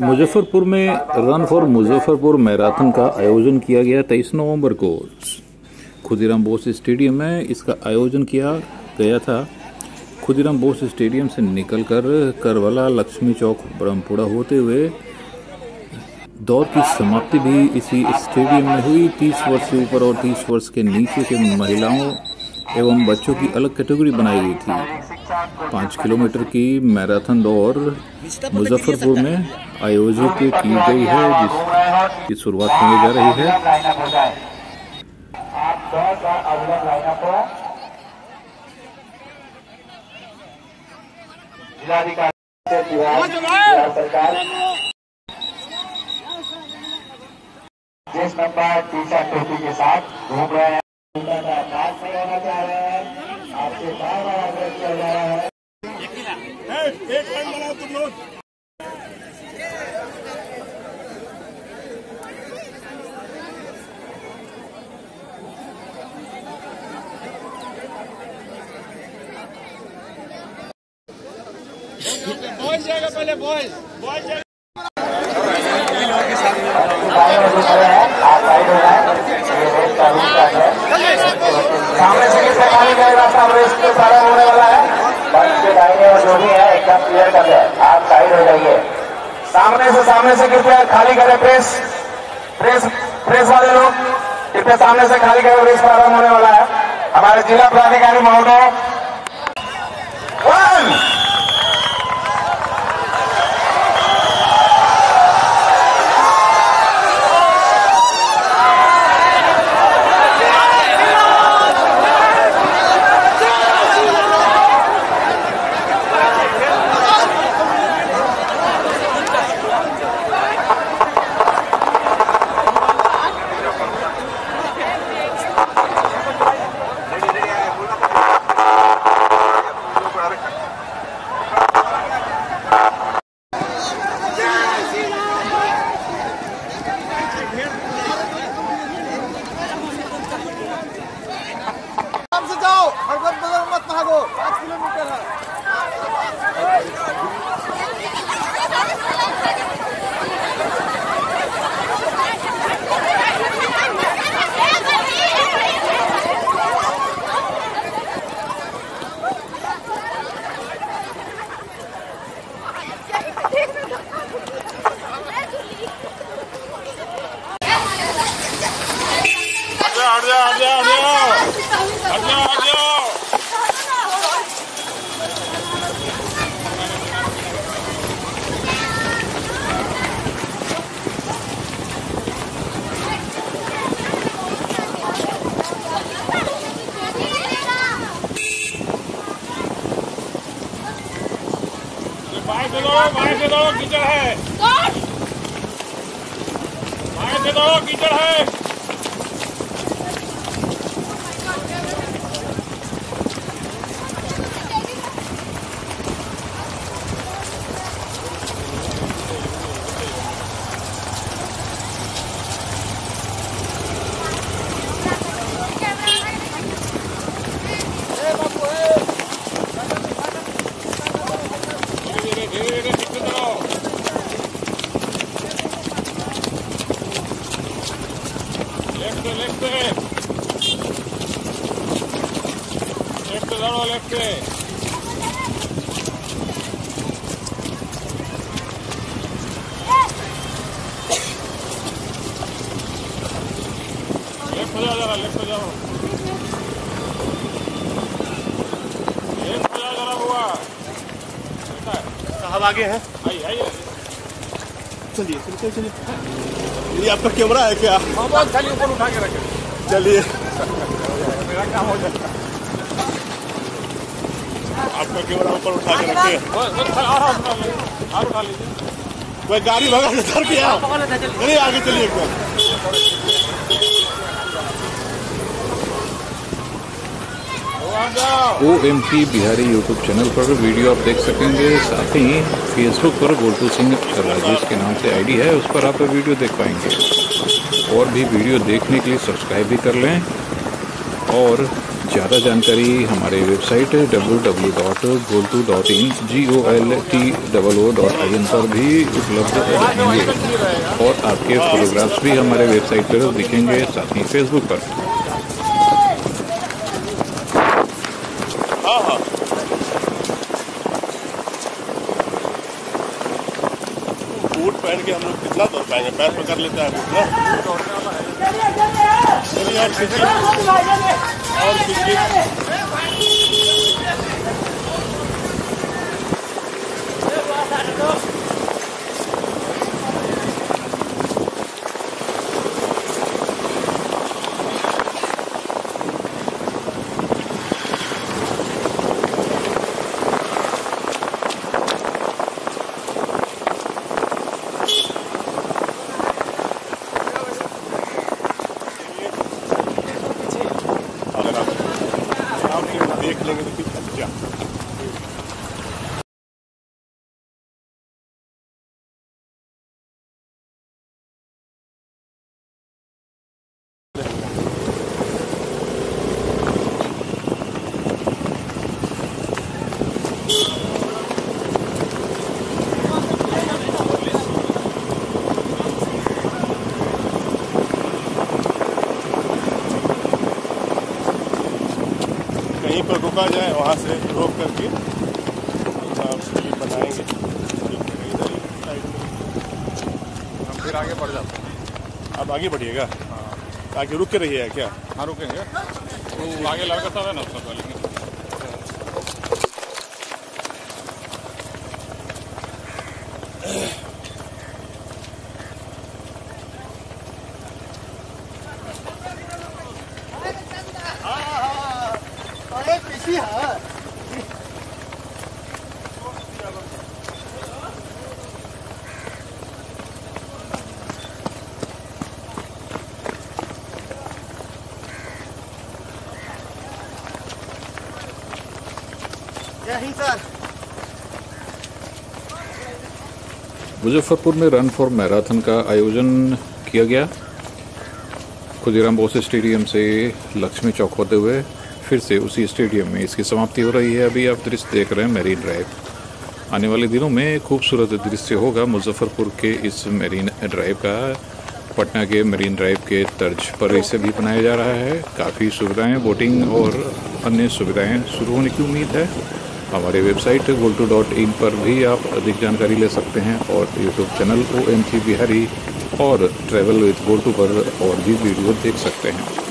मुजफ्फरपुर में run for Muzaffarpur marathon का आयोजन किया गया 23 नवंबर को खुदीराम बोस स्टेडियम में इसका आयोजन किया गया था। खुदीराम बोस स्टेडियम से निकलकर करबला लक्ष्मी चौक ब्रह्मपुरा होते हुए दौड़ की समाप्ति भी इसी स्टेडियम में हुई। 30 वर्ष से ऊपर और 30 वर्ष के नीचे के महिलाओं एवं बच्चों की अलग कैटेगरी बनाई गई थी। 5 किलोमीटर की मैराथन दौड़ मुजफ्फरपुर में आयोजित की गई है, जिसकी शुरुआत की जा रही है। के साथ घूम रहे हैं, आपसे बार बार आग्रह किया जा रहा है। बॉयज जाएगा पहले, बॉयज जाएगा। सामने से किसका खाली गए रास्ता इसके सारा होने वाला है, बस के दाएं और जो भी है एकदम क्लियर कर ले, आप साइड हो जाइए। सामने से कृपया खाली करें। प्रेस वाले लोग कृपया सामने से खाली करें, रेस प्रारंभ होने वाला है। हमारे जिला प्राधिकारी महोदय कीचड़ है। आगे है, चलिए। ये आपका कैमरा है क्या? बहुत खाली ऊपर उठा के रखे, चलिए मेरा काम हो जाएगा। आपका कैमरा ऊपर उठा के रखे, और उठा लीजिए। कोई गाड़ी भगा किया, चलिए आगे चलिए एकदम। O M P Bihari YouTube channel पर वीडियो आप देख सकेंगे, साथ ही फेसबुक पर गोलू सिंह राजेश के नाम से आईडी है, उस पर आप वीडियो देख पाएंगे। और भी वीडियो देखने के लिए सब्सक्राइब भी कर लें और ज़्यादा जानकारी हमारे वेबसाइट www.golto.in golto.in पर भी उपलब्ध रहेंगे और आपके फोटोग्राफ्स भी हमारे वेबसाइट पर दिखेंगे, साथ ही फेसबुक पर। बूट पहन के हम लोग कितना दौड़ पाएंगे, पैर पकड़ लेता है बूट ना। पर रुका जाए, वहाँ से रोक करके बनाएंगे, हम फिर आगे बढ़ जाते हैं। आप आगे बढ़िएगा। हाँ, आगे रुक के रहिएगा क्या? हाँ रुकेंगे, तो आगे लड़का था ना उसका पहले। मुजफ्फरपुर में रन फॉर मैराथन का आयोजन किया गया। खुदीराम बोस स्टेडियम से लक्ष्मी चौक होते हुए फिर से उसी स्टेडियम में इसकी समाप्ति हो रही है। अभी आप दृश्य देख रहे हैं मरीन ड्राइव। आने वाले दिनों में खूबसूरत दृश्य होगा मुजफ्फरपुर के इस मरीन ड्राइव का। पटना के मरीन ड्राइव के तर्ज पर इसे भी बनाया जा रहा है। काफ़ी सुविधाएँ, बोटिंग और अन्य सुविधाएँ शुरू होने की उम्मीद है। हमारे वेबसाइट golto.in पर भी आप अधिक जानकारी ले सकते हैं और YouTube channel O M P Bihari और ट्रेवल विथ गोल्टू पर और भी वीडियो देख सकते हैं।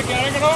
से किनारे करो।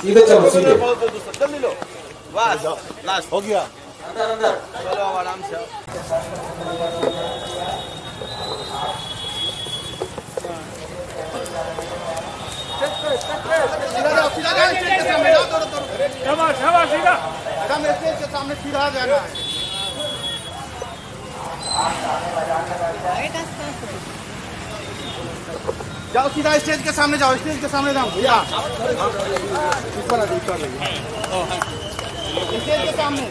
सीधे चलो सीधे जल्दी लो बस लास्ट हो गया। अंदर अंदर चलो आराम से। सामने सीधा जाना है। जाओ सीधा स्टेज के सामने जाओ। स्टेज के सामने जाओ भैया। स्टेज के सामने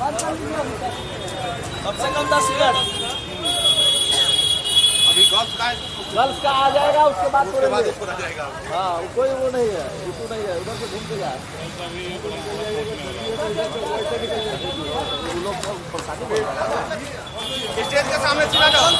कम से कम 10 मिनट अभी गर्ल्स का आ जाएगा। उसके बाद इसको आ जाएगा। हाँ कोई वो नहीं है इसको नहीं है। उधर से घूम के जाए। स्टेज के सामने सीधा जाओ।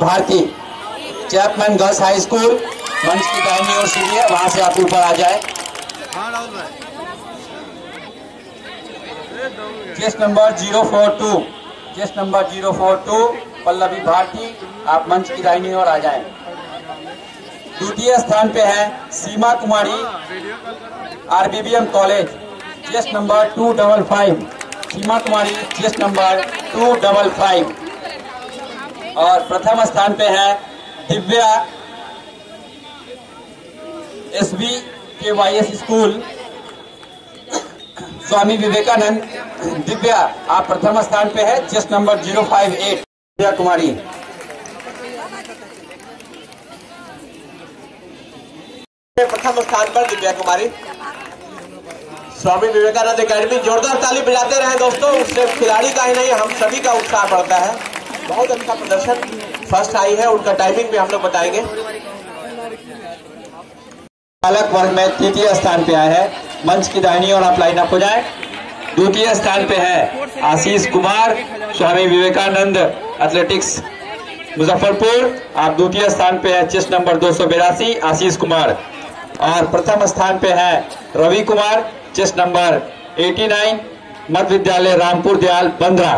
Bharti chairman girls high school मंच की दाहिनी ओर सीढ़ी है, वहां से आप ऊपर आ जाए। Case number 042 case number 042 Pallavi Bharti आप मंच की दाहिनी ओर आ जाए। द्वितीय स्थान पे है Seema Kumari, RBBM college, chest number 255। Seema Kumari chest number 255। और प्रथम स्थान पे है दिव्या SBKYS स्कूल, स्वामी विवेकानंद। दिव्या, आप प्रथम स्थान पे है, चेस्ट नंबर 058, दिव्या कुमारी। प्रथम स्थान पर दिव्या कुमारी, स्वामी विवेकानंद एकेडमी। जोरदार ताली बजाते रहे दोस्तों, उससे खिलाड़ी का ही नहीं हम सभी का उत्साह बढ़ता है। बहुत अच्छा प्रदर्शन, फर्स्ट आई है, उनका टाइमिंग भी हम लोग बताएंगे। बालक वर्ग में तृतीय स्थान पे आया है, मंच की दाहिनी और आप लाइन अप हो जाए। द्वितीय स्थान पे है आशीष कुमार, स्वामी विवेकानंद एथलेटिक्स मुजफ्फरपुर, आप द्वितीय स्थान पे है, चेस्ट नंबर 282, आशीष कुमार। और प्रथम स्थान पे है रवि कुमार, चेस्ट नंबर 89, मध्य विद्यालय रामपुर, दयाल बंद्रा।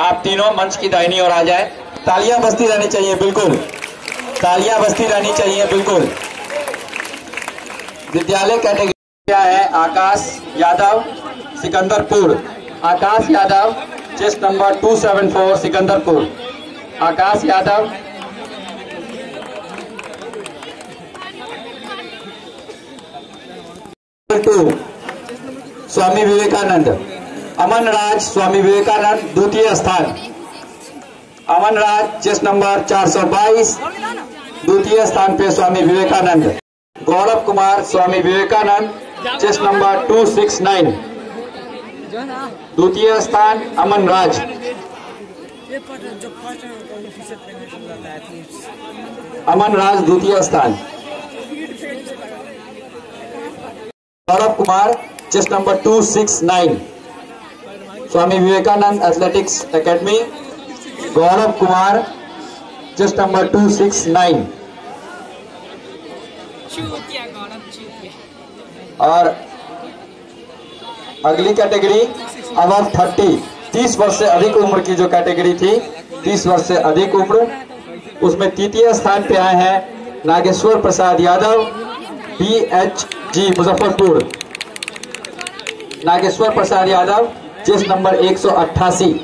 आप तीनों मंच की दाहिनी ओर आ जाए। तालियां बजती रहनी चाहिए, बिल्कुल तालियां बजती रहनी चाहिए, बिल्कुल। विद्यालय कैटेगरी है आकाश यादव, सिकंदरपुर। Akash Yadav chest number 274, Sikandarpur. आकाश यादव स्वामी विवेकानंद। अमन राज, स्वामी विवेकानंद, द्वितीय स्थान। अमन राज चेस्ट नंबर 422, द्वितीय स्थान पे स्वामी विवेकानंद। गौरव कुमार, स्वामी विवेकानंद, चेस्ट नंबर 269, द्वितीय स्थान अमन राज। अमन राज द्वितीय स्थान। Gaurav Kumar chest number 269, Swami Vivekananda athletics academy. Gaurav Kumar chest number 269। और अगली कैटेगरी अबाव 30 वर्ष से अधिक उम्र की जो कैटेगरी थी, 30 वर्ष से अधिक उम्र, उसमें तृतीय स्थान पे आए हैं Nageshwar Prasad Yadav, PHG Muzaffarpur. Nageshwar Prasad Yadav chest number 188।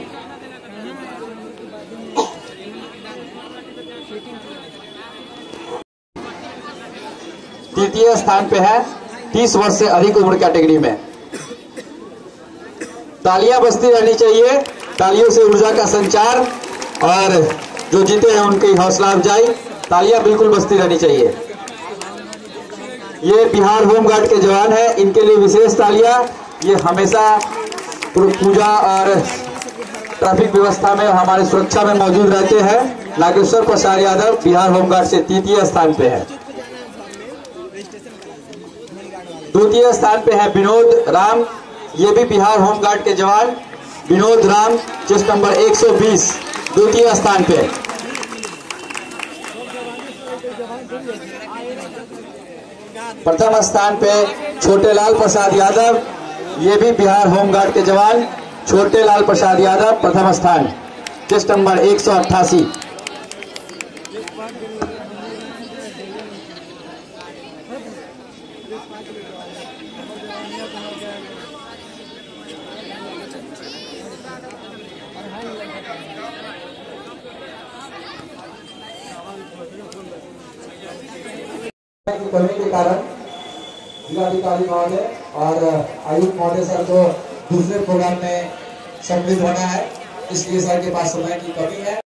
तृतीय स्थान पे है 30 वर्ष से अधिक उम्र कैटेगरी में। तालियां बजती रहनी चाहिए, तालियों से ऊर्जा का संचार, और जो जीते हैं उनकी हौसला अफजाई। तालियां बिल्कुल बजती रहनी चाहिए। ये बिहार होमगार्ड के जवान हैं, इनके लिए विशेष तालियां। ये हमेशा पूजा और ट्रैफिक व्यवस्था में, हमारे सुरक्षा में मौजूद रहते हैं। नागेश्वर प्रसाद यादव बिहार होमगार्ड से तृतीय स्थान पे है। द्वितीय स्थान पे है विनोद राम, ये भी बिहार होमगार्ड के जवान। विनोद राम चेस्ट नंबर 120, द्वितीय स्थान पे। प्रथम स्थान पे छोटे लाल प्रसाद यादव, ये भी बिहार होमगार्ड के जवान। छोटे लाल प्रसाद यादव प्रथम स्थान, चेस्ट नंबर 188। कमी के कारण जिलाधिकारी महोदय और आयुक्त महोदय सर को दूसरे प्रोग्राम में सम्मिलित होना है, इसलिए सर के पास समय की कमी है।